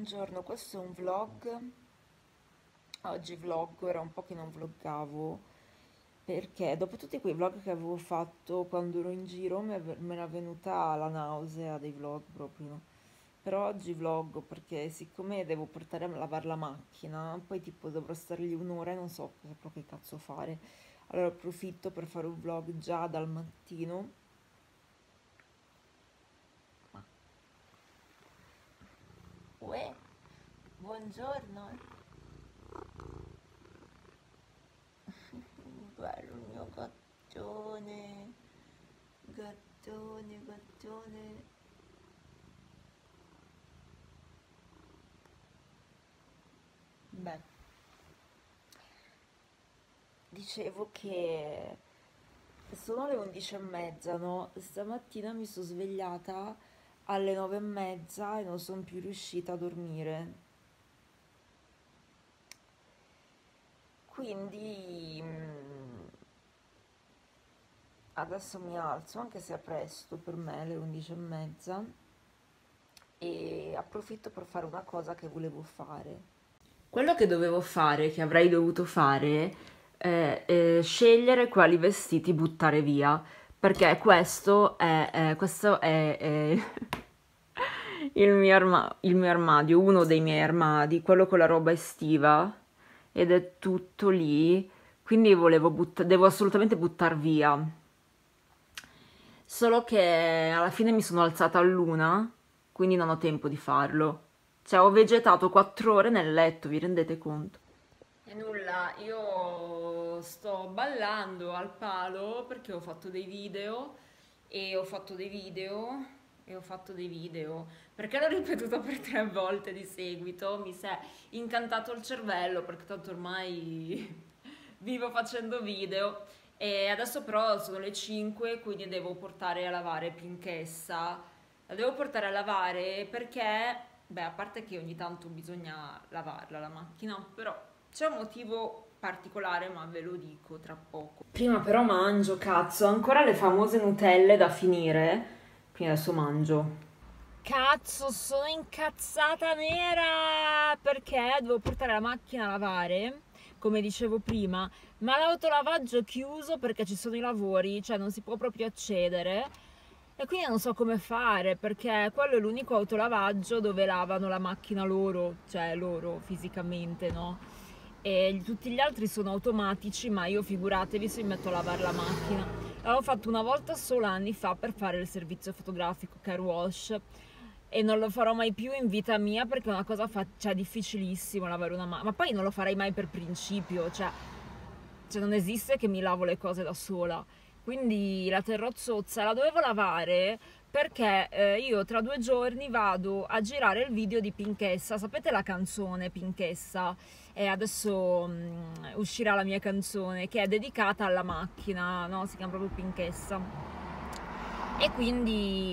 Buongiorno, questo è un vlog. Oggi vloggo, era un po' che non vloggavo perché dopo tutti quei vlog che avevo fatto quando ero in giro me era venuta la nausea dei vlog proprio. Però oggi vloggo perché siccome devo portare a lavare la macchina, poi tipo dovrò stare lì un'ora e non so proprio che cazzo fare. Allora approfitto per fare un vlog già dal mattino. Uè, buongiorno. Guarda il mio gattone. Gattone. Beh, dicevo che sono le 11:30, no? Stamattina mi sono svegliata alle 9:30 e non sono più riuscita a dormire, quindi adesso mi alzo, anche se è presto per me, alle 11:30, e approfitto per fare una cosa che volevo fare. Quello che dovevo fare, che avrei dovuto fare, è scegliere quali vestiti buttare via, perché questo è il mio armadio, uno dei miei armadi, quello con la roba estiva, ed è tutto lì, quindi devo assolutamente buttar via. Solo che alla fine mi sono alzata all'1, quindi non ho tempo di farlo. Cioè, ho vegetato 4 ore nel letto, vi rendete conto? E nulla, io sto ballando al palo perché ho fatto dei video e ho fatto dei video e ho fatto dei video, perché l'ho ripetuto per 3 volte di seguito, mi si è incantato il cervello perché tanto ormai vivo facendo video. E adesso però sono le 5, quindi devo portare a lavare Pinchessa, la devo portare a lavare perché, beh, a parte che ogni tanto bisogna lavarla la macchina, però c'è un motivo particolare, ma ve lo dico tra poco. Prima però mangio, cazzo, ancora le famose Nutelle da finire, quindi adesso mangio. Cazzo, sono incazzata nera perché devo portare la macchina a lavare, come dicevo prima, ma l'autolavaggio è chiuso perché ci sono i lavori, cioè non si può proprio accedere. E quindi non so come fare, perché quello è l'unico autolavaggio dove lavano la macchina loro, cioè loro fisicamente, no? E tutti gli altri sono automatici, ma io, figuratevi, se mi metto a lavare la macchina. L'avevo fatto una volta solo anni fa per fare il servizio fotografico car wash e non lo farò mai più in vita mia, perché è una cosa cioè, difficilissimo lavare una macchina, ma poi non lo farei mai per principio, cioè non esiste che mi lavo le cose da sola. Quindi la terrozzozza la dovevo lavare perché io tra 2 giorni vado a girare il video di Pinchessa. Sapete la canzone Pinchessa? E adesso uscirà la mia canzone che è dedicata alla macchina, no? Si chiama proprio Pinchessa. E quindi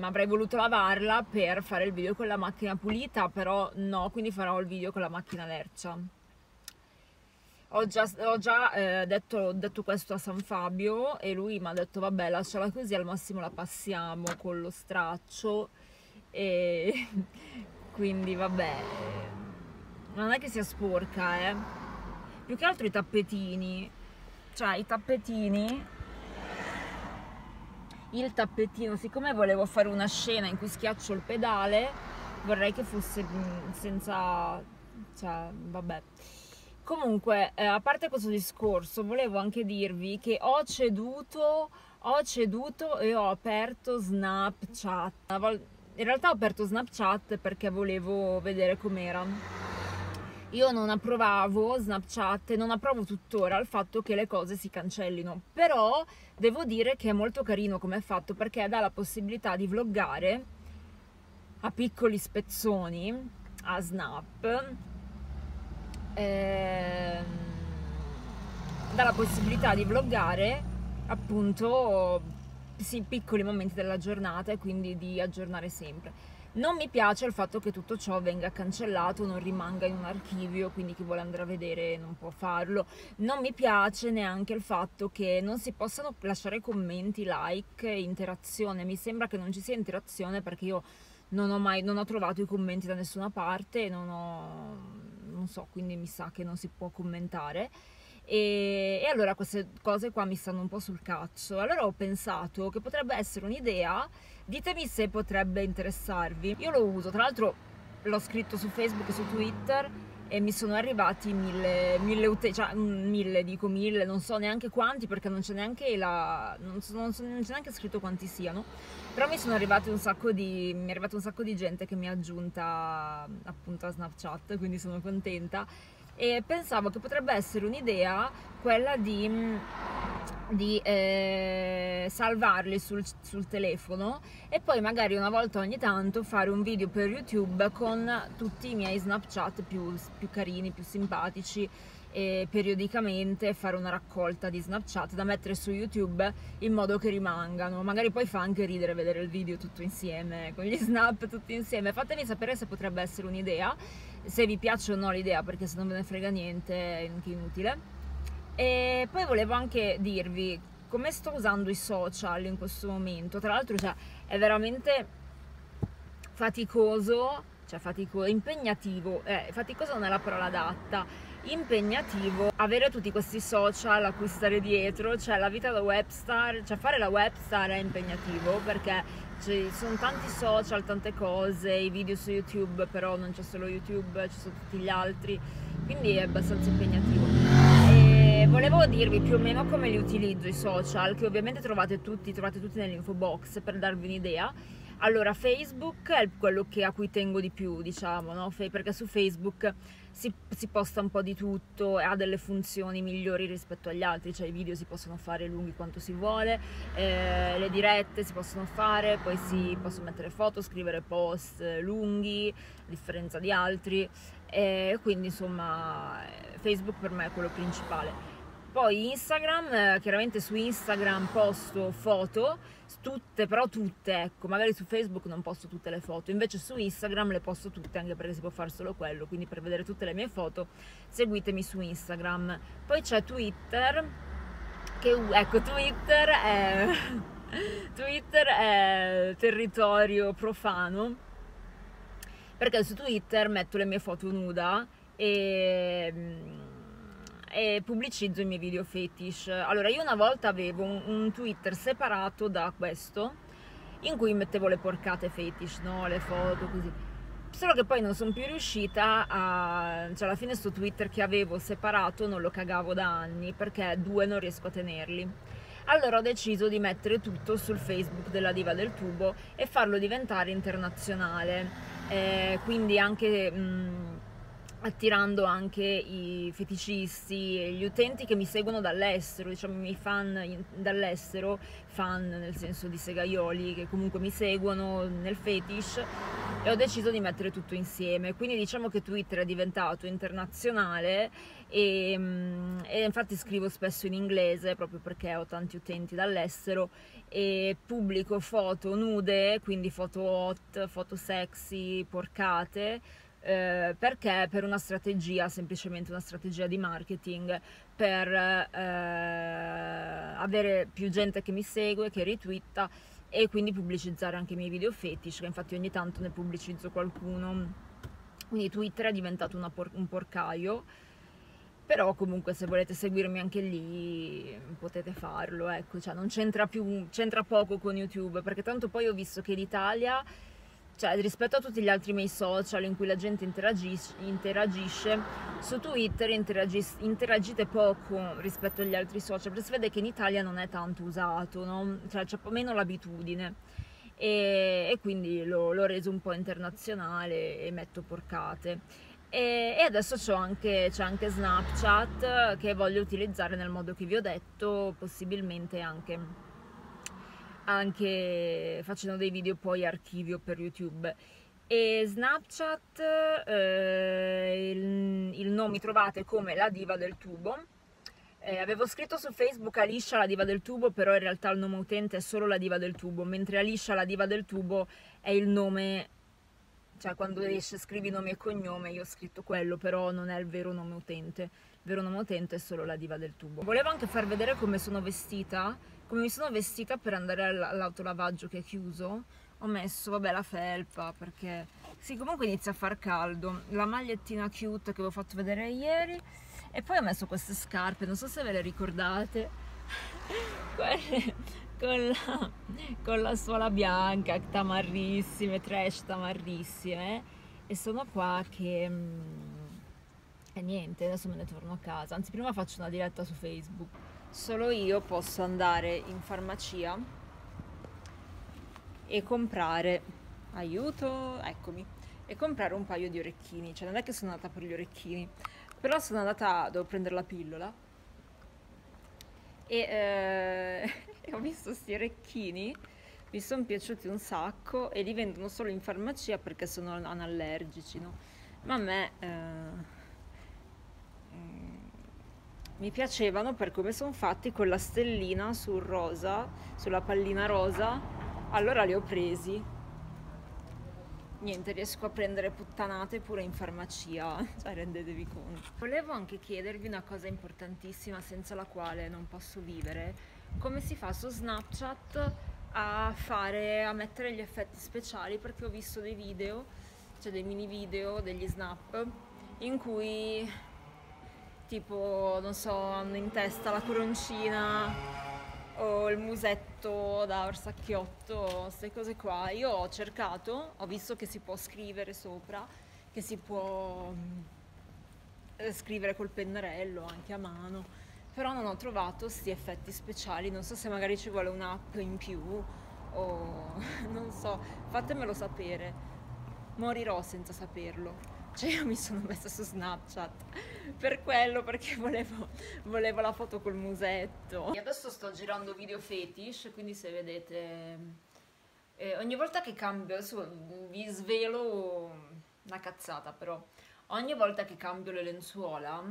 avrei voluto lavarla per fare il video con la macchina pulita, però no, quindi farò il video con la macchina lercia. Ho già detto questo a San Fabio e lui mi ha detto vabbè, lasciala così, al massimo la passiamo con lo straccio, e quindi vabbè, non è che sia sporca, più che altro i tappetini, cioè i tappetini, il tappetino, siccome volevo fare una scena in cui schiaccio il pedale, vorrei che fosse senza, cioè vabbè. Comunque, a parte questo discorso, volevo anche dirvi che ho ceduto e ho aperto Snapchat. In realtà ho aperto Snapchat perché volevo vedere com'era. Io non approvavo Snapchat e non approvo tuttora il fatto che le cose si cancellino. Però devo dire che è molto carino come è fatto, perché dà la possibilità di vloggare a piccoli spezzoni a Snap. Dà la possibilità di vloggare appunto sì, piccoli momenti della giornata, e quindi di aggiornare sempre. Non mi piace il fatto che tutto ciò venga cancellato, non rimanga in un archivio, quindi chi vuole andare a vedere non può farlo. Non mi piace neanche il fatto che non si possano lasciare commenti, like, interazione. Mi sembra che non ci sia interazione, perché io non ho trovato i commenti da nessuna parte, non so, quindi mi sa che non si può commentare. E allora queste cose qua mi stanno un po' sul cazzo. Allora ho pensato che potrebbe essere un'idea, ditemi se potrebbe interessarvi. Io lo uso, tra l'altro l'ho scritto su Facebook e su Twitter e mi sono arrivati mille, non so neanche quanti, perché non c'è neanche non c'è neanche scritto quanti siano, però mi è arrivato un sacco di gente che mi ha aggiunta appunto a Snapchat, quindi sono contenta. E pensavo che potrebbe essere un'idea quella di salvarli sul telefono e poi magari una volta ogni tanto fare un video per YouTube con tutti i miei Snapchat più carini, più simpatici, e periodicamente fare una raccolta di Snapchat da mettere su YouTube in modo che rimangano. Magari poi fa anche ridere vedere il video tutto insieme, con gli snap tutti insieme. Fatemi sapere se potrebbe essere un'idea, se vi piace o no l'idea, perché se non ve ne frega niente è anche inutile. E poi volevo anche dirvi come sto usando i social in questo momento. Tra l'altro, cioè, è veramente faticoso, impegnativo, faticoso non è la parola adatta, impegnativo avere tutti questi social a cui stare dietro, cioè la vita da webstar, cioè fare la webstar è impegnativo perché ci sono tanti social, tante cose, i video su YouTube, però non c'è solo YouTube, ci sono tutti gli altri, quindi è abbastanza impegnativo. E volevo dirvi più o meno come li utilizzo i social, che ovviamente trovate tutti nell'info box, per darvi un'idea. Allora, Facebook è quello a cui tengo di più, diciamo, no? Perché su Facebook si posta un po' di tutto e ha delle funzioni migliori rispetto agli altri, cioè i video si possono fare lunghi quanto si vuole, le dirette si possono fare, poi si possono mettere foto, scrivere post lunghi, a differenza di altri, quindi insomma Facebook per me è quello principale. Poi Instagram, chiaramente su Instagram posto foto, però tutte, ecco, magari su Facebook non posto tutte le foto, invece su Instagram le posto tutte, anche perché si può fare solo quello, quindi per vedere tutte le mie foto seguitemi su Instagram. Poi c'è Twitter, Twitter è territorio profano, perché su Twitter metto le mie foto nuda e pubblicizzo i miei video fetish. Allora, io una volta avevo un Twitter separato da questo, in cui mettevo le porcate fetish, no? Le foto, così. Solo che poi non sono più riuscita a... cioè, alla fine sto Twitter che avevo separato non lo cagavo da anni, perché due non riesco a tenerli. Allora ho deciso di mettere tutto sul Facebook della Diva del Tubo e farlo diventare internazionale. Quindi anche... attirando anche i feticisti e gli utenti che mi seguono dall'estero, diciamo i fan dall'estero, fan nel senso di segaioli che comunque mi seguono nel fetish, e ho deciso di mettere tutto insieme. Quindi diciamo che Twitter è diventato internazionale e infatti scrivo spesso in inglese proprio perché ho tanti utenti dall'estero e pubblico foto nude, quindi foto hot, foto sexy, porcate, perché per una strategia, semplicemente una strategia di marketing, per avere più gente che mi segue, che ritwitta, e quindi pubblicizzare anche i miei video fetish, che infatti ogni tanto ne pubblicizzo qualcuno. Quindi Twitter è diventato un porcaio, però comunque se volete seguirmi anche lì potete farlo, ecco, cioè non c'entra più, c'entra poco con YouTube, perché tanto poi ho visto che l'Italia, cioè rispetto a tutti gli altri miei social in cui la gente interagisce, su Twitter interagite poco rispetto agli altri social, perché si vede che in Italia non è tanto usato, no? Cioè c'è meno l'abitudine, e quindi l'ho reso un po' internazionale e metto porcate. E adesso c'è anche Snapchat, che voglio utilizzare nel modo che vi ho detto, possibilmente anche facendo dei video poi archivio per YouTube. E Snapchat, il nome trovate come La Diva del Tubo. Avevo scritto su Facebook Aliscia La Diva del Tubo, però in realtà il nome utente è solo La Diva del Tubo, mentre Aliscia La Diva del Tubo è il nome, cioè quando esce scrivi nome e cognome, io ho scritto quello, però non è il vero nome utente. Il vero nome utente è solo La Diva del Tubo. Volevo anche far vedere come mi sono vestita per andare all'autolavaggio che è chiuso. Ho ho messo, vabbè, la felpa, perché sì, comunque inizia a far caldo, la magliettina cute che vi ho fatto vedere ieri, e poi ho messo queste scarpe, non so se ve le ricordate, quelle con la suola bianca, tamarrissime, trash tamarrissime, e sono qua che e niente, adesso me ne torno a casa, anzi prima faccio una diretta su Facebook. Solo io posso andare in farmacia e comprare, aiuto, eccomi, e comprare un paio di orecchini, cioè non è che sono andata per gli orecchini, però sono andata, devo prendere la pillola, e ho visto questi orecchini, mi sono piaciuti un sacco, e li vendono solo in farmacia perché sono anallergici, no? Ma a me mi piacevano per come sono fatti, con la stellina sul rosa, sulla pallina rosa, allora li ho presi. Niente, riesco a prendere puttanate pure in farmacia, cioè rendetevi conto. Volevo anche chiedervi una cosa importantissima senza la quale non posso vivere: come si fa su Snapchat a mettere gli effetti speciali, perché ho visto dei video, cioè dei mini video, degli snap in cui tipo, non so, hanno in testa la coroncina o il musetto da orsacchiotto, queste cose qua. Io ho cercato, ho visto che si può scrivere sopra, che si può scrivere col pennarello anche a mano, però non ho trovato sti effetti speciali, non so se magari ci vuole un'app in più o non so, fatemelo sapere, morirò senza saperlo. Cioè io mi sono messa su Snapchat per quello, perché volevo la foto col musetto. E adesso sto girando video fetish, quindi se vedete, ogni volta che cambio, vi svelo una cazzata, però ogni volta che cambio le lenzuola,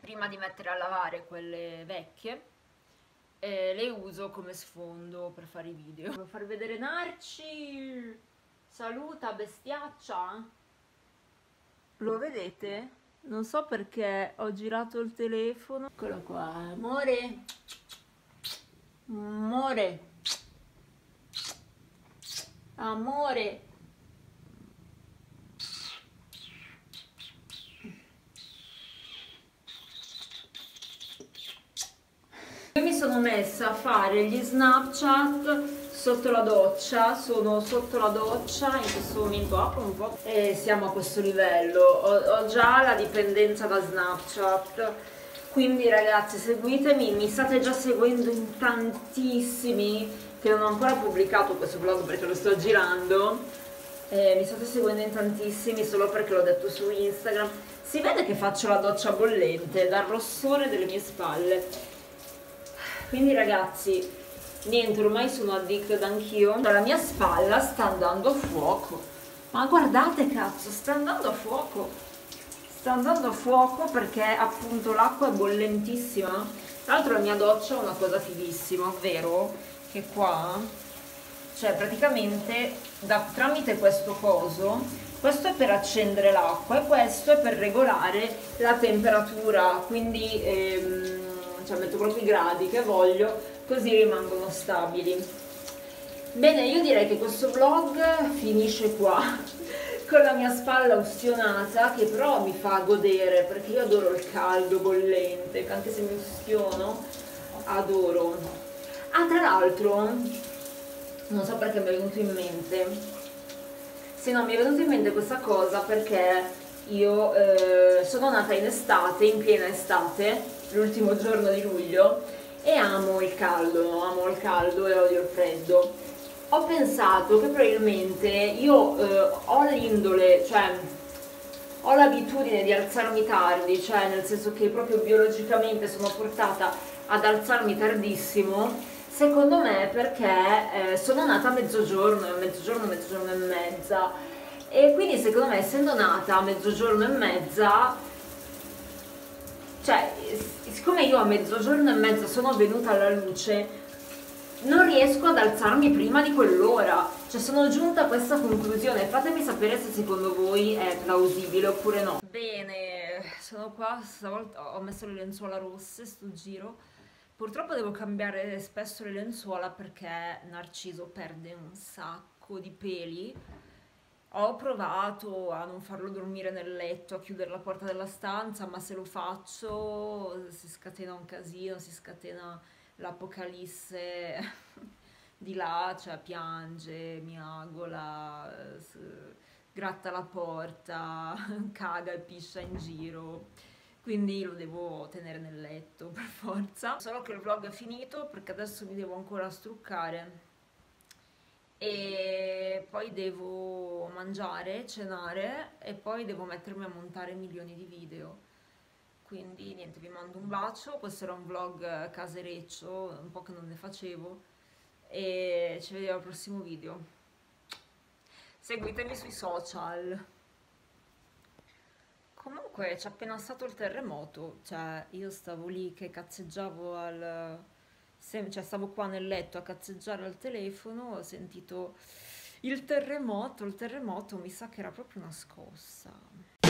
prima di mettere a lavare quelle vecchie, le uso come sfondo per fare i video. Devo far vedere Narci, saluta bestiaccia. Lo vedete? Non so perché ho girato il telefono. Eccolo qua, amore. Amore. Amore. Io mi sono messa a fare gli Snapchat sotto la doccia, sono sotto la doccia in questo momento, apro un po' e siamo a questo livello. Ho già la dipendenza da Snapchat, quindi ragazzi seguitemi, mi state già seguendo in tantissimi, che non ho ancora pubblicato questo vlog perché lo sto girando, mi state seguendo in tantissimi solo perché l'ho detto su Instagram. Si vede che faccio la doccia bollente dal rossore delle mie spalle, quindi ragazzi niente, ormai sono addicted anch'io. La mia spalla sta andando a fuoco, ma guardate cazzo, sta andando a fuoco, sta andando a fuoco, perché appunto l'acqua è bollentissima. Tra l'altro la mia doccia è una cosa fighissima, ovvero che qua, cioè praticamente tramite questo coso, questo è per accendere l'acqua e questo è per regolare la temperatura, quindi cioè metto proprio i gradi che voglio, così rimangono stabili. Bene, io direi che questo vlog finisce qua con la mia spalla ustionata, che però mi fa godere perché io adoro il caldo bollente, anche se mi ustiono adoro. Ah, tra l'altro non so perché mi è venuto in mente, se no mi è venuta in mente questa cosa perché io sono nata in estate, in piena estate, l'ultimo giorno di luglio, e amo il caldo e odio il freddo. Ho pensato che probabilmente io ho l'indole, cioè ho l'abitudine di alzarmi tardi, cioè nel senso che proprio biologicamente sono portata ad alzarmi tardissimo, secondo me perché sono nata a mezzogiorno e mezza, e quindi secondo me essendo nata a mezzogiorno e mezza, cioè siccome io a mezzogiorno e mezza sono venuta alla luce, non riesco ad alzarmi prima di quell'ora, cioè sono giunta a questa conclusione. Fatemi sapere se secondo voi è plausibile oppure no. Bene, sono qua, stavolta ho messo le lenzuola rosse sto giro Purtroppo devo cambiare spesso le lenzuola perché Narciso perde un sacco di peli. Ho provato a non farlo dormire nel letto, a chiudere la porta della stanza, ma se lo faccio si scatena un casino, si scatena l'apocalisse di là, cioè piange, miagola, gratta la porta, caga e piscia in giro, quindi lo devo tenere nel letto per forza. Solo che il vlog è finito perché adesso mi devo ancora struccare e poi devo mangiare, cenare e poi devo mettermi a montare milioni di video. Quindi niente, vi mando un bacio, questo era un vlog casereccio, un po' che non ne facevo, e ci vediamo al prossimo video. Seguitemi sui social. Comunque c'è appena stato il terremoto, cioè io stavo lì che cazzeggiavo al... cioè stavo qua nel letto a cazzeggiare al telefono, ho sentito il terremoto mi sa che era proprio una scossa.